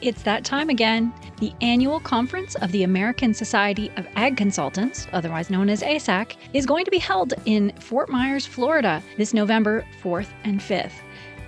It's that time again. The annual conference of the American Society of Ag Consultants, otherwise known as ASAC, is going to be held in Fort Myers, Florida, this November 4th and 5th.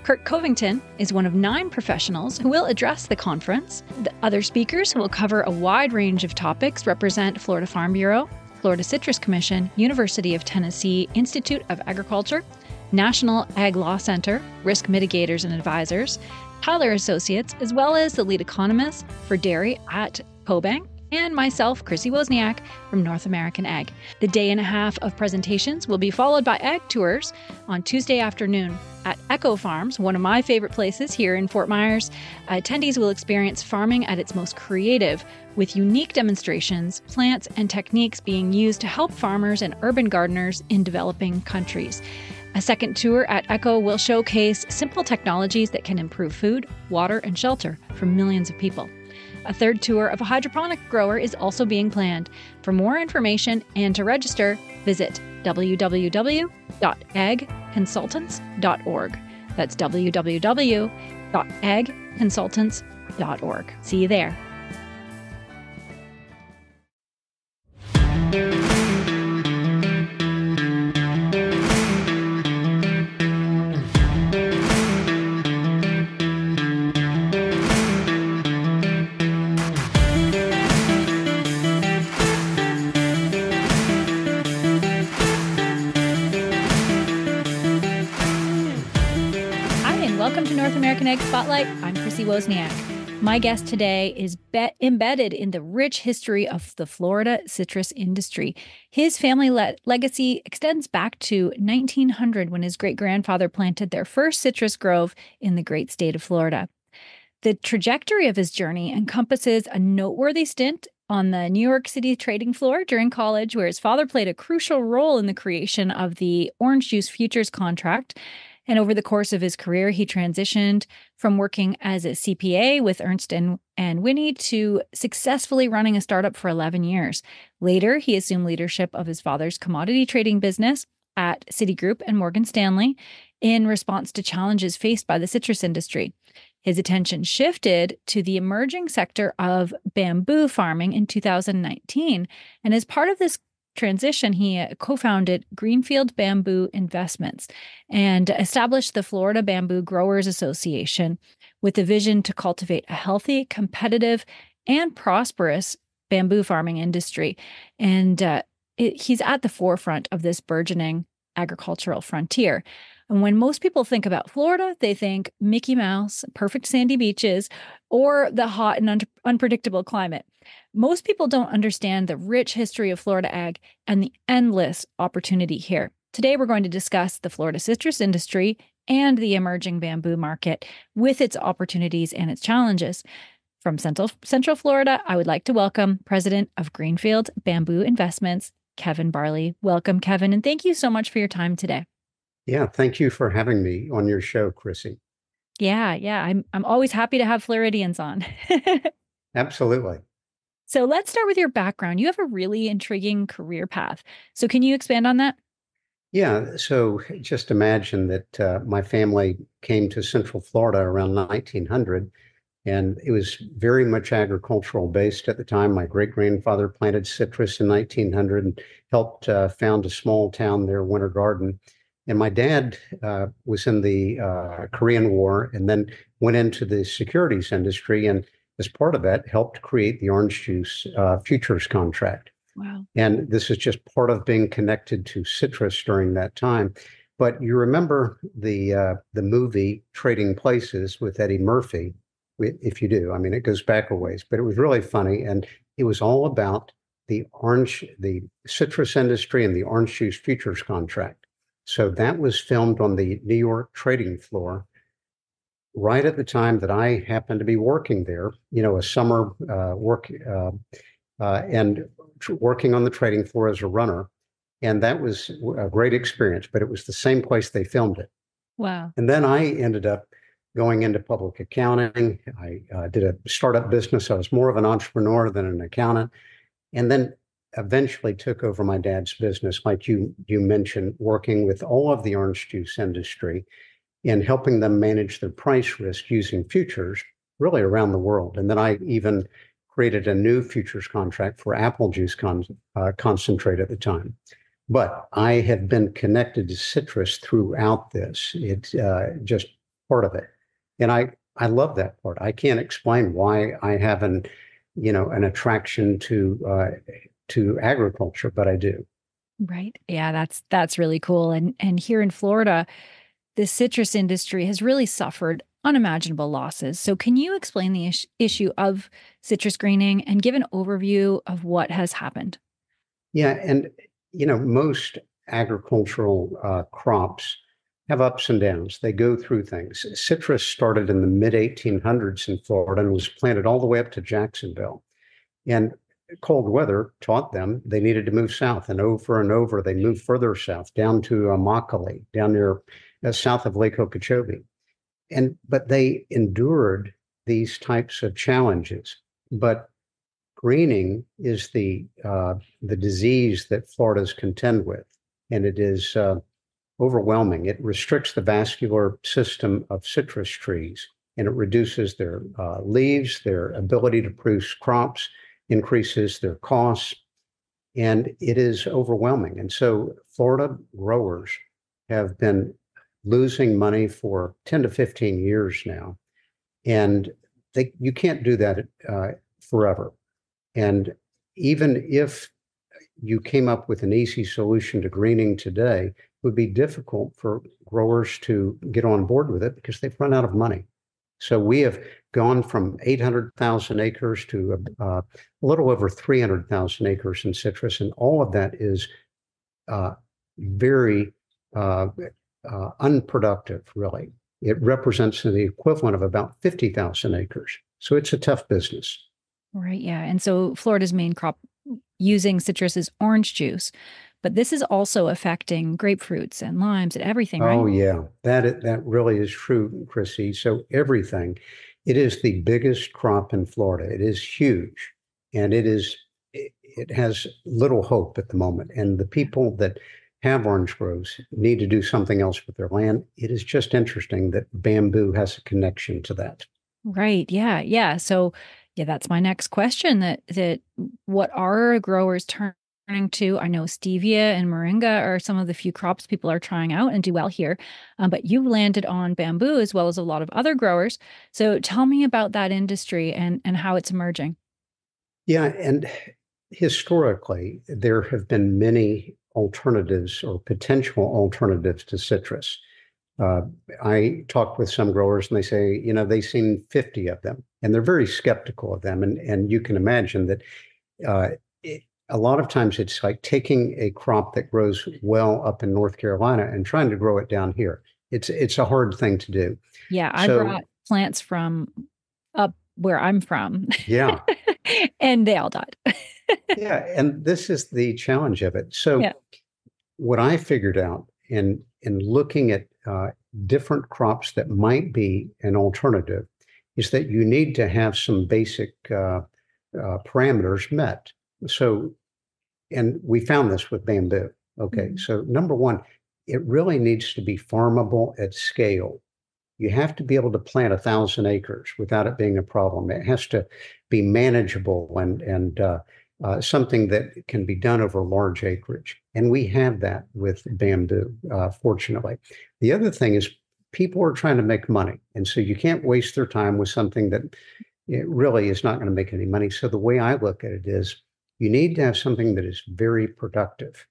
Kirk Covington is one of 9 professionals who will address the conference. The other speakers who will cover a wide range of topics represent Florida Farm Bureau, Florida Citrus Commission, University of Tennessee Institute of Agriculture, National Ag Law Center, Risk Mitigators and Advisors, Tyler Associates, as well as the lead economist for dairy at CoBank, and myself, Chrissy Wozniak, from North American Ag. The day and a half of presentations will be followed by ag tours on Tuesday afternoon at Echo Farms, one of my favorite places here in Fort Myers. Attendees will experience farming at its most creative, with unique demonstrations, plants, and techniques being used to help farmers and urban gardeners in developing countries. A second tour at ECHO will showcase simple technologies that can improve food, water, and shelter for millions of people. A third tour of a hydroponic grower is also being planned. For more information and to register, visit www.agconsultants.org. That's www.agconsultants.org. See you there. Ag Spotlight. I'm Chrissy Wozniak. My guest today is embedded in the rich history of the Florida citrus industry. His family legacy extends back to 1900 when his great-grandfather planted their first citrus grove in the great state of Florida. The trajectory of his journey encompasses a noteworthy stint on the New York City trading floor during college, where his father played a crucial role in the creation of the orange juice futures contract. And over the course of his career, he transitioned from working as a CPA with Ernst and Winnie to successfully running a startup for 11 years. Later, he assumed leadership of his father's commodity trading business at Citigroup and Morgan Stanley in response to challenges faced by the citrus industry. His attention shifted to the emerging sector of bamboo farming in 2019. And as part of this transition, he co-founded Greenfield Bamboo Investments and established the Florida Bamboo Growers Association with a vision to cultivate a healthy, competitive, and prosperous bamboo farming industry. And he's at the forefront of this burgeoning agricultural frontier. And when most people think about Florida, they think Mickey Mouse, perfect sandy beaches, or the hot and unpredictable climate. Most people don't understand the rich history of Florida ag and the endless opportunity here. Today, we're going to discuss the Florida citrus industry and the emerging bamboo market with its opportunities and its challenges. From Central Florida, I would like to welcome President of Greenfield Bamboo Investments, Kevin Barley. Welcome, Kevin, and thank you so much for your time today. Yeah, thank you for having me on your show, Chrissy. Yeah, I'm always happy to have Floridians on. Absolutely. So let's start with your background. You have a really intriguing career path. So can you expand on that? Yeah. So just imagine that my family came to Central Florida around 1900, and it was very much agricultural based at the time. My great-grandfather planted citrus in 1900 and helped found a small town there, Winter Garden. And my dad was in the Korean War and then went into the securities industry, and as part of that, helped create the orange juice futures contract. Wow. And this is just part of being connected to citrus during that time. But you remember the movie Trading Places with Eddie Murphy, if you do. I mean, it goes back a ways, but it was really funny. And it was all about the citrus industry and the orange juice futures contract. So that was filmed on the New York trading floor right at the time that I happened to be working there, you know, a summer working on the trading floor as a runner. And that was a great experience, but it was the same place they filmed it. Wow. And then I ended up going into public accounting. I did a startup business. I was more of an entrepreneur than an accountant. And then eventually took over my dad's business, like you mentioned, working with all of the orange juice industry and helping them manage their price risk using futures, really around the world. And then I even created a new futures contract for apple juice concentrate at the time. But I have been connected to citrus throughout this. It's just part of it. And I love that part. I can't explain why I have an attraction to agriculture, but I do. Right. Yeah, that's really cool. And here in Florida, the citrus industry has really suffered unimaginable losses. So can you explain the issue of citrus greening and give an overview of what has happened? Yeah. And, most agricultural crops have ups and downs. They go through things. Citrus started in the mid-1800s in Florida and was planted all the way up to Jacksonville. And cold weather taught them they needed to move south. And over, they moved further south, down to Immokalee, down near south of Lake Okeechobee. But they endured these types of challenges. But greening is the disease that Florida's contend with, and it is overwhelming. It restricts the vascular system of citrus trees, and it reduces their leaves, their ability to produce crops, increases their costs, and it is overwhelming. And so Florida growers have been losing money for 10 to 15 years now, and you can't do that forever. And even if you came up with an easy solution to greening today, it would be difficult for growers to get on board with it because they've run out of money. So we have gone from 800,000 acres to a little over 300,000 acres in citrus, and all of that is very unproductive, really. It represents the equivalent of about 50,000 acres. So it's a tough business. Right. Yeah. And so Florida's main crop using citrus is orange juice, but this is also affecting grapefruits and limes and everything, right? Oh, yeah. That really is true, Chrissy. So everything. It is the biggest crop in Florida. It is huge, and it has little hope at the moment. And the people that have orange groves need to do something else with their land. It is just interesting that bamboo has a connection to that. Right. Yeah. Yeah. So yeah, that's my next question. That what are growers turning to? I know stevia and moringa are some of the few crops people are trying out and do well here, but you landed on bamboo as well as a lot of other growers. So tell me about that industry and how it's emerging. Yeah, and historically, there have been many alternatives or potential alternatives to citrus. I talked with some growers and they say, they've seen 50 of them and they're very skeptical of them. And you can imagine that a lot of times it's like taking a crop that grows well up in North Carolina and trying to grow it down here. It's a hard thing to do. Yeah. I brought plants from up where I'm from. Yeah. And they all died. Yeah. And this is the challenge of it. So what I figured out in looking at different crops that might be an alternative is that you need to have some basic parameters met. So, and we found this with bamboo. Okay. Mm-hmm. So number one, it really needs to be farmable at scale. You have to be able to plant 1,000 acres without it being a problem. It has to be manageable and something that can be done over large acreage. And we have that with bamboo, fortunately. The other thing is people are trying to make money. And so you can't waste their time with something that it really is not going to make any money. So the way I look at it is you need to have something that is very productive.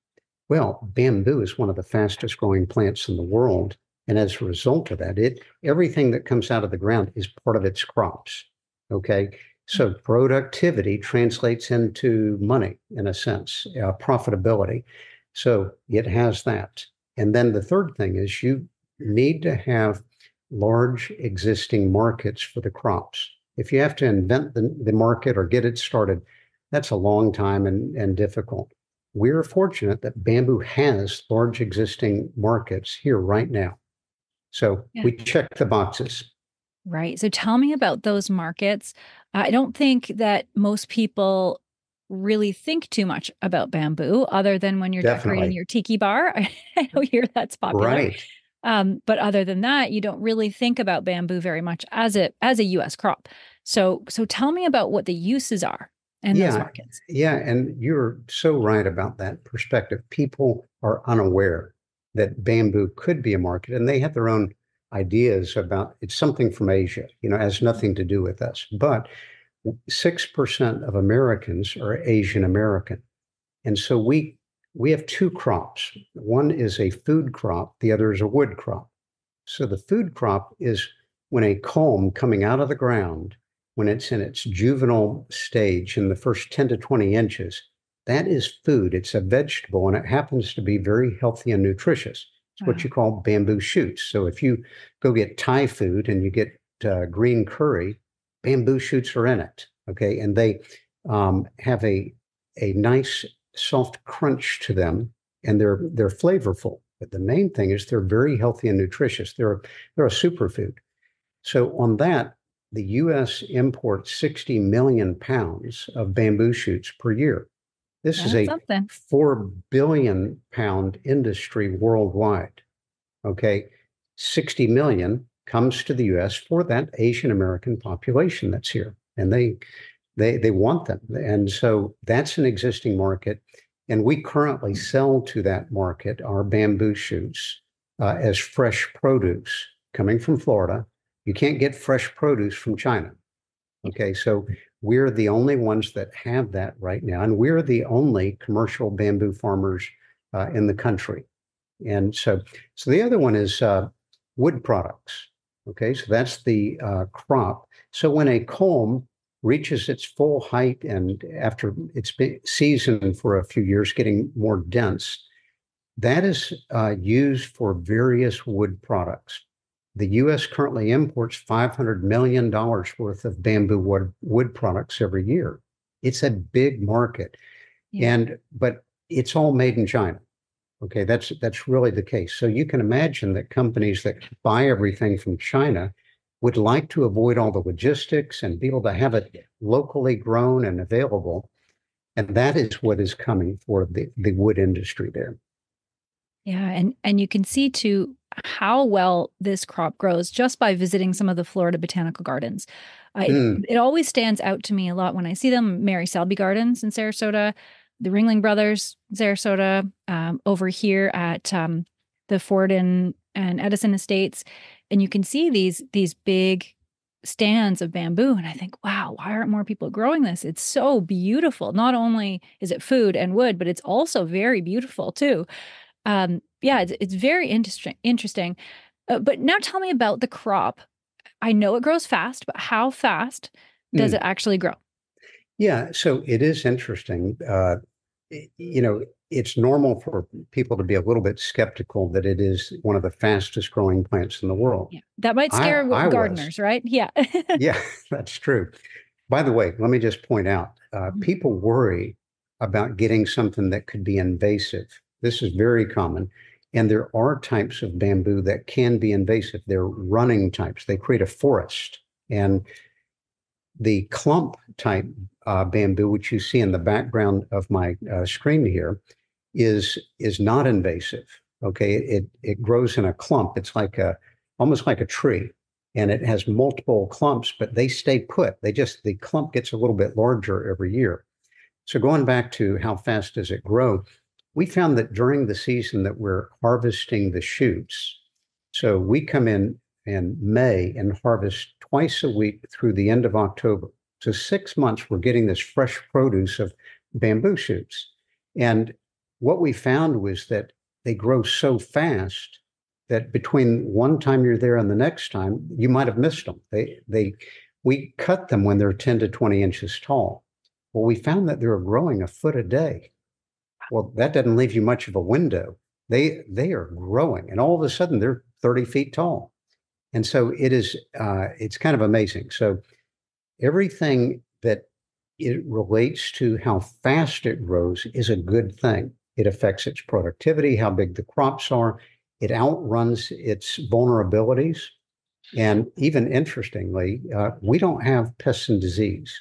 Well, bamboo is one of the fastest growing plants in the world. And as a result of that, everything that comes out of the ground is part of its crops. Okay. So productivity translates into money, in a sense, profitability. So it has that. And then the third thing is you need to have large existing markets for the crops. If you have to invent the market or get it started, that's a long time and difficult. We're fortunate that bamboo has large existing markets here right now. So we check the boxes. Right. So tell me about those markets. I don't think that most people really think too much about bamboo other than when you're decorating your tiki bar. I know that's popular. Right. But other than that, you don't really think about bamboo very much as a U.S. crop. So tell me about what the uses are in those markets. Yeah, and you're so right about that perspective. People are unaware that bamboo could be a market, and they have their own ideas about it's something from Asia, has nothing to do with us. But 6% of Americans are Asian American. And so we have two crops. One is a food crop. The other is a wood crop. So the food crop is when a culm coming out of the ground, when it's in its juvenile stage in the first 10 to 20 inches, that is food. It's a vegetable, and it happens to be very healthy and nutritious. It's what you call bamboo shoots. So if you go get Thai food and you get green curry, bamboo shoots are in it, okay? And they have a nice soft crunch to them, and they're flavorful. But the main thing is they're very healthy and nutritious. They're a superfood. So on that, the U.S. imports 60 million pounds of bamboo shoots per year. This That's is a something. 4 billion pound industry worldwide, okay? 60 million comes to the U.S. for that Asian American population that's here, and they want them. And so that's an existing market, and we currently sell to that market our bamboo shoots as fresh produce coming from Florida. You can't get fresh produce from China, okay? So we're the only ones that have that right now, and we're the only commercial bamboo farmers in the country. And so the other one is wood products, okay? So that's the crop. So when a culm reaches its full height and after it's been seasoned for a few years, getting more dense, that is used for various wood products. The U.S. currently imports $500 million worth of bamboo wood products every year. It's a big market, but it's all made in China. Okay, that's really the case. So you can imagine that companies that buy everything from China would like to avoid all the logistics and be able to have it locally grown and available. And that is what is coming for the wood industry there. Yeah, and you can see, too, how well this crop grows just by visiting some of the Florida botanical gardens. It always stands out to me a lot when I see them. Mary Selby Gardens in Sarasota, the Ringling Brothers in Sarasota, over here at the Fort and Edison Estates. And you can see these big stands of bamboo. And I think, wow, why aren't more people growing this? It's so beautiful. Not only is it food and wood, but it's also very beautiful, too. It's very interesting. But now tell me about the crop. I know it grows fast, but how fast does it actually grow? Yeah, so it is interesting. It's normal for people to be a little bit skeptical that it is one of the fastest growing plants in the world. Yeah. That might scare gardeners, right? Yeah. Yeah, that's true. By the way, let me just point out, people worry about getting something that could be invasive. This is very common. And there are types of bamboo that can be invasive. They're running types. They create a forest. And the clump type bamboo, which you see in the background of my screen here, is not invasive. Okay, it grows in a clump. It's like almost like a tree. And it has multiple clumps, but they stay put. The clump gets a little bit larger every year. So going back to how fast does it grow, we found that during the season that we're harvesting the shoots, so we come in May and harvest twice a week through the end of October. So 6 months, we're getting this fresh produce of bamboo shoots. And what we found was that they grow so fast that between one time you're there and the next time, you might have missed them. We cut them when they're 10 to 20 inches tall. Well, we found that they were growing a foot a day. Well, that doesn't leave you much of a window. They are growing, and all of a sudden they're 30 feet tall. And so it is, it's kind of amazing. So everything that it relates to how fast it grows is a good thing. It affects its productivity, how big the crops are. It outruns its vulnerabilities. And even interestingly, we don't have pests and disease.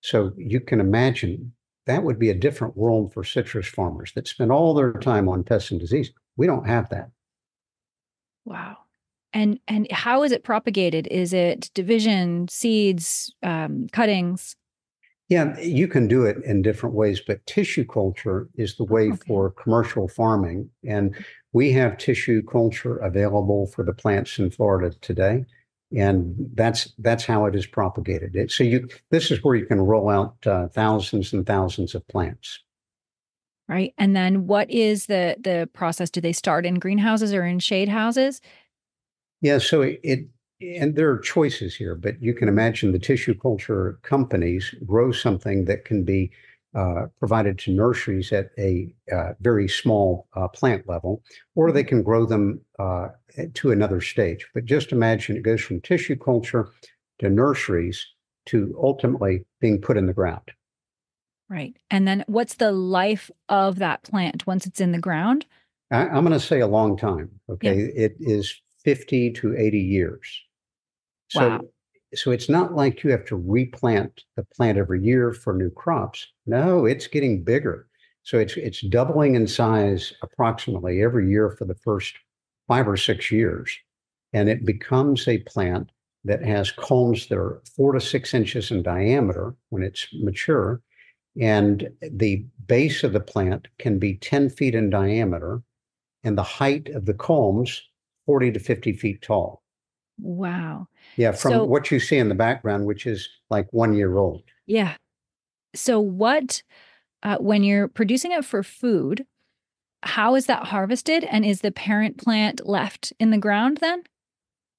So you can imagine that would be a different world for citrus farmers that spend all their time on pests and disease. We don't have that. Wow. And how is it propagated? Is it division, seeds, cuttings? Yeah, you can do it in different ways, but tissue culture is the way for commercial farming. And we have tissue culture available for the plants in Florida today. And that's how it is propagated. This is where you can roll out thousands and thousands of plants. Right. And then what is the process? Do they start in greenhouses or in shade houses? Yeah, so and there are choices here, but you can imagine the tissue culture companies grow something that can be provided to nurseries at a very small plant level, or they can grow them to another stage. But just imagine it goes from tissue culture to nurseries to ultimately being put in the ground. Right. And then what's the life of that plant once it's in the ground? I'm going to say a long time. Okay. Yeah. It is 50 to 80 years. Wow. So it's not like you have to replant the plant every year for new crops. No, it's getting bigger. So it's doubling in size approximately every year for the first 5 or 6 years. And it becomes a plant that has culms that are 4 to 6 inches in diameter when it's mature. And the base of the plant can be 10 feet in diameter, and the height of the culms 40 to 50 feet tall. Wow. Yeah, from what you see in the background, which is like 1 year old. Yeah. So what, when you're producing it for food, how is that harvested? And is the parent plant left in the ground then?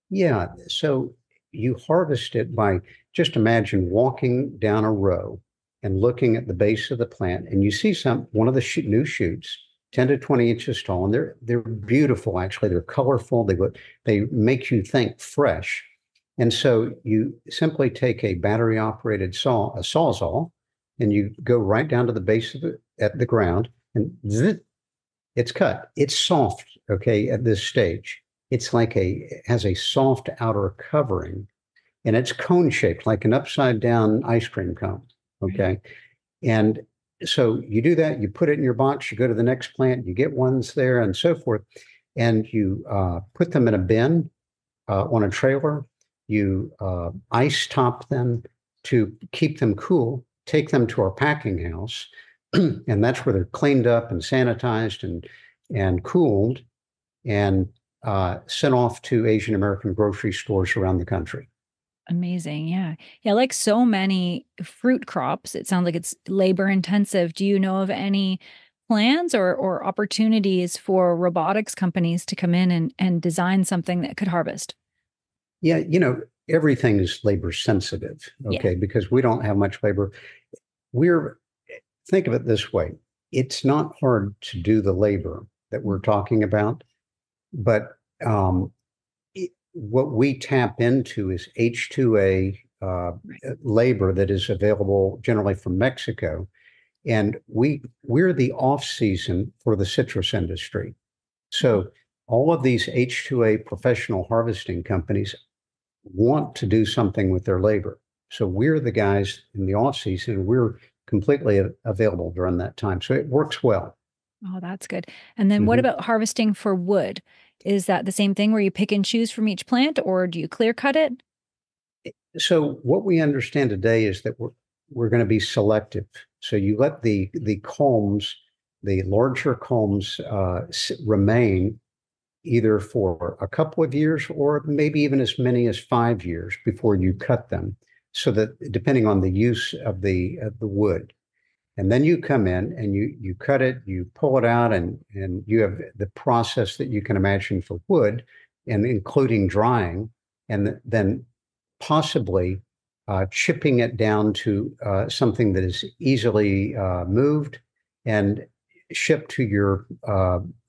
Yeah. So you harvest it by, just imagine walking down a row and looking at the base of the plant, and you see one of the new shoots, 10 to 20 inches tall, and they're beautiful, actually. They're colorful. They make you think fresh. And so you simply take a battery-operated sawzall, and you go right down to the base of it at the ground, and it's cut. It's soft, okay, at this stage. It's like it has a soft outer covering, and it's cone-shaped, like an upside-down ice cream cone. Okay. And so you do that, you put it in your box, you go to the next plant, you get ones there and so forth. And you put them in a bin on a trailer. You ice top them to keep them cool, take them to our packing house. And that's where they're cleaned up and sanitized and cooled and sent off to Asian American grocery stores around the country. Amazing. Yeah. Yeah. Like so many fruit crops, it sounds like it's labor intensive. Do you know of any plans or opportunities for robotics companies to come in and design something that could harvest? Yeah. You know, everything is labor sensitive. Okay. Yeah. Because we don't have much labor. Think of it this way. It's not hard to do the labor that we're talking about, but, what we tap into is H2A labor that is available generally from Mexico. And we're the off season for the citrus industry. So all of these H2A professional harvesting companies want to do something with their labor. So we're the guys in the off season. We're completely available during that time. So it works well. Oh, that's good. And then what about harvesting for wood? Is that the same thing where you pick and choose from each plant, or do you clear cut it? So what we understand today is that we're going to be selective. So you let the culms, the larger culms remain either for a couple of years or maybe even as many as 5 years before you cut them, so that depending on the use of the wood. And then you come in and you cut it, you pull it out, and you have the process that you can imagine for wood, and including drying, and then possibly chipping it down to something that is easily moved and shipped to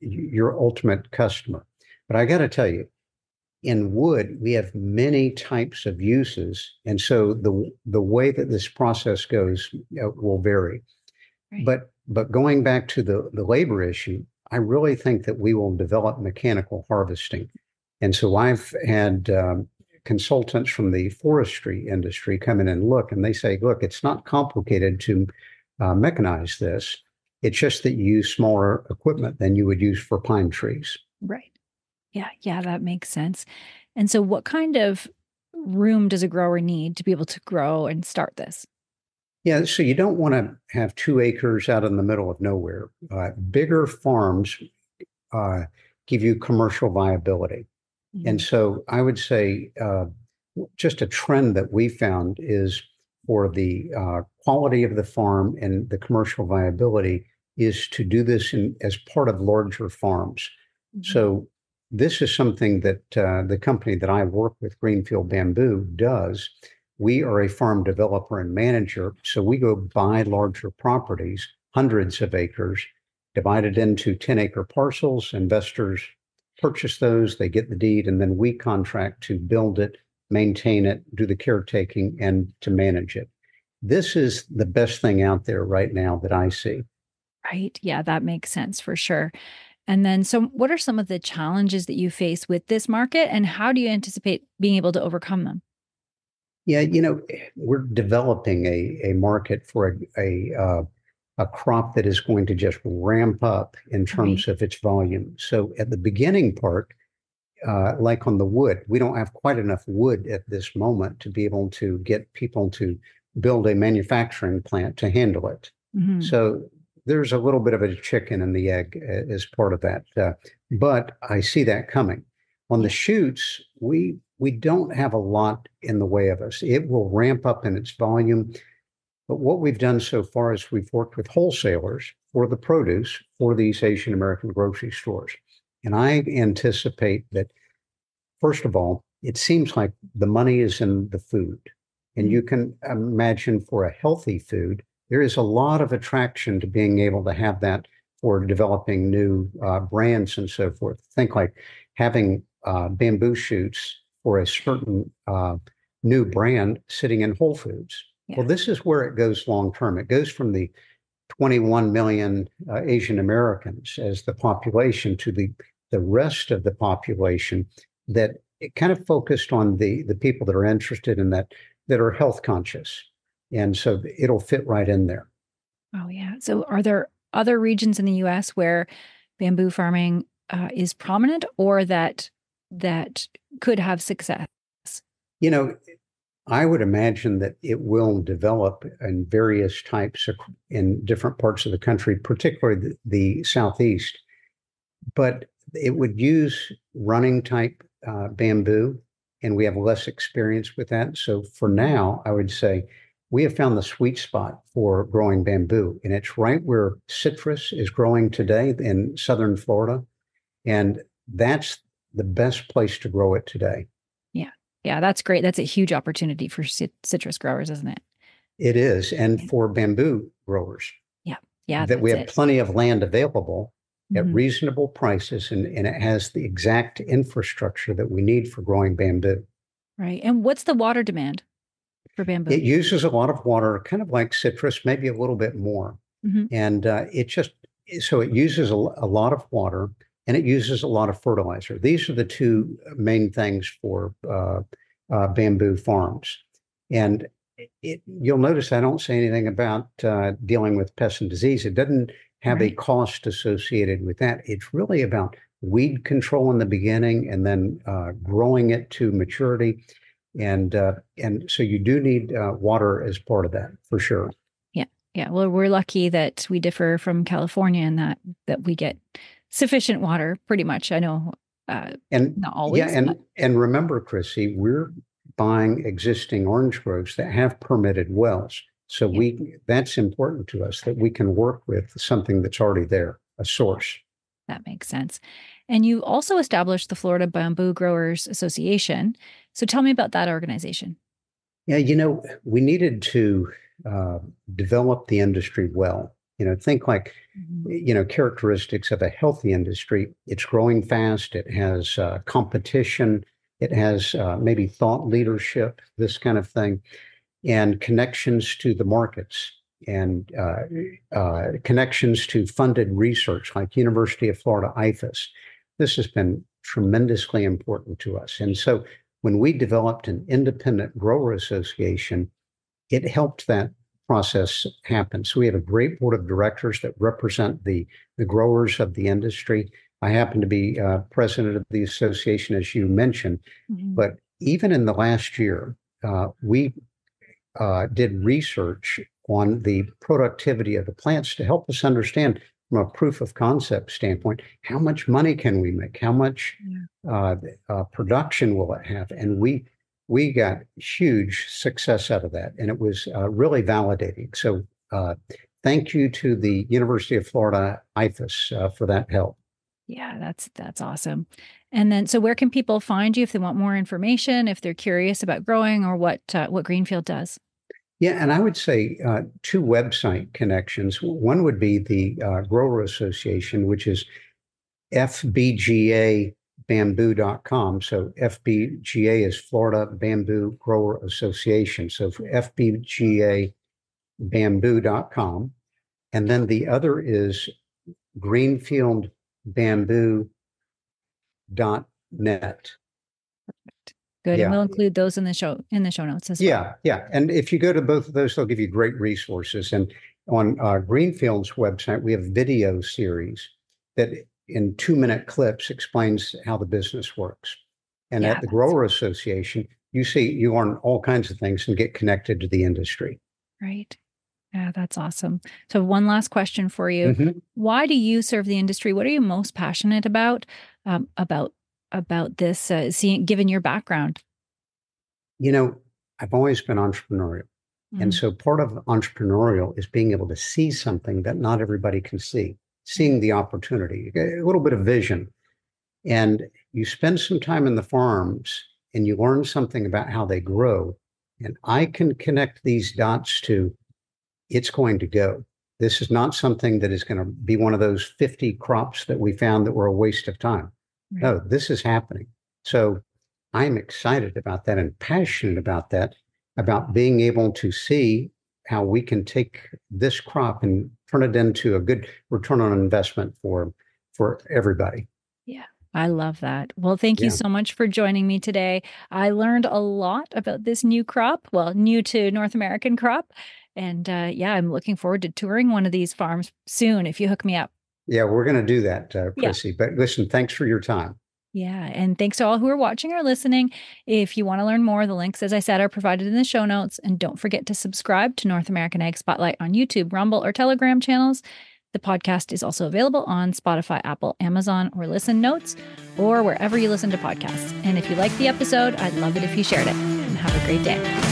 your ultimate customer. But I got to tell you, in wood, we have many types of uses, and so the way that this process goes will vary. Right. But going back to the labor issue, I really think that we will develop mechanical harvesting. And so I've had consultants from the forestry industry come in and look, and they say, look, it's not complicated to mechanize this. It's just that you use smaller equipment than you would use for pine trees. Right. Yeah, that makes sense. And so what kind of room does a grower need to be able to grow and start this? Yeah, so you don't want to have 2 acres out in the middle of nowhere. Bigger farms give you commercial viability. Mm-hmm. And so I would say just a trend that we found is for the quality of the farm and the commercial viability is to do this as part of larger farms. Mm-hmm. So this is something that the company that I work with, Greenfield Bamboo, does. We are a farm developer and manager, so we go buy larger properties, hundreds of acres, divided into 10-acre parcels. Investors purchase those, they get the deed, and then we contract to build it, maintain it, do the caretaking, and to manage it. This is the best thing out there right now that I see. Right. Yeah, that makes sense for sure. And then, so what are some of the challenges that you face with this market, and how do you anticipate being able to overcome them? Yeah, you know, we're developing a market for a crop that is going to just ramp up in terms of its volume. So at the beginning part, like on the wood, we don't have quite enough wood at this moment to be able to get people to build a manufacturing plant to handle it. Mm-hmm. So there's a little bit of a chicken and the egg as part of that. But I see that coming. On the shoots, we don't have a lot in the way of us. It will ramp up in its volume. But what we've done so far is we've worked with wholesalers for the produce for these Asian American grocery stores. And I anticipate that, first of all, it seems like the money is in the food. And you can imagine for a healthy food, there is a lot of attraction to being able to have that for developing new brands and so forth. Think like having bamboo shoots for a certain new brand sitting in Whole Foods. Yeah. Well, this is where it goes long term. It goes from the 21 million Asian Americans as the population to the rest of the population that it kind of focused on the people that are interested in that are health conscious. And so it'll fit right in there. Oh, yeah. So are there other regions in the U.S. where bamboo farming is prominent or that could have success? You know, I would imagine that it will develop in various types in different parts of the country, particularly the Southeast. But it would use running type bamboo, and we have less experience with that. So for now, I would say we have found the sweet spot for growing bamboo, and it's right where citrus is growing today in southern Florida. And that's the best place to grow it today. Yeah. Yeah, that's great. That's a huge opportunity for citrus growers, isn't it? It is. And for bamboo growers. Yeah. Yeah. That we have plenty of land available at reasonable prices, and it has the exact infrastructure that we need for growing bamboo. Right. And what's the water demand for bamboo? It uses a lot of water, kind of like citrus, maybe a little bit more. Mm-hmm. And so it uses a lot of water. And it uses a lot of fertilizer. These are the two main things for bamboo farms. And you'll notice I don't say anything about dealing with pests and disease. It doesn't have a cost associated with that. It's really about weed control in the beginning and then growing it to maturity. And so you do need water as part of that, for sure. Yeah. Yeah. Well, we're lucky that we differ from California in that we get sufficient water, pretty much. I know, and not always. Yeah, and remember, Chrissy, we're buying existing orange groves that have permitted wells. So that's important to us, that we can work with something that's already there, a source. That makes sense. And you also established the Florida Bamboo Growers Association. So tell me about that organization. Yeah, you know, we needed to develop the industry well. You know, think like, you know, characteristics of a healthy industry. It's growing fast. It has competition. It has maybe thought leadership, this kind of thing, and connections to the markets and connections to funded research like University of Florida IFAS. This has been tremendously important to us. And so when we developed an independent grower association, it helped that process happens. So we have a great board of directors that represent the growers of the industry. I happen to be president of the association, as you mentioned, mm-hmm. but even in the last year, we did research on the productivity of the plants to help us understand from a proof of concept standpoint, how much money can we make? How much production will it have? And we got huge success out of that, and it was really validating. So thank you to the University of Florida IFAS for that help. Yeah, that's awesome. And then, so where can people find you if they want more information, if they're curious about growing or what Greenfield does? Yeah, and I would say two website connections. One would be the Grower Association, which is fbgabamboo.com. So FBGA is Florida Bamboo Grower Association. So fbgabamboo.com. And then the other is greenfieldbamboo.net. Good. Yeah. And we'll include those in the show notes as well. Yeah. And if you go to both of those, they'll give you great resources. And on Greenfield's website, we have a video series that in 2-minute clips explains how the business works. And at the Grower Association, you learn all kinds of things and get connected to the industry. Right. Yeah, that's awesome. So one last question for you. Mm-hmm. Why do you serve the industry? What are you most passionate about this, seeing given your background? You know, I've always been entrepreneurial. Mm-hmm. And so part of entrepreneurial is being able to see something that not everybody can see, seeing the opportunity, a little bit of vision. And you spend some time in the farms and you learn something about how they grow. And I can connect these dots to it's going to go. This is not something that is going to be one of those 50 crops that we found that were a waste of time. Right. No, this is happening. So I'm excited about that and passionate about that, about being able to see how we can take this crop and turn it into a good return on investment for everybody. Yeah, I love that. Well, thank you so much for joining me today. I learned a lot about this new crop, well, new to North American crop. And I'm looking forward to touring one of these farms soon if you hook me up. Yeah, we're going to do that, Chrissy. Yeah. But listen, thanks for your time. Yeah, and thanks to all who are watching or listening. If you want to learn more, the links, as I said, are provided in the show notes. And don't forget to subscribe to North American Ag Spotlight on YouTube, Rumble, or Telegram channels. The podcast is also available on Spotify, Apple, Amazon, or Listen Notes, or wherever you listen to podcasts. And if you liked the episode, I'd love it if you shared it. And have a great day.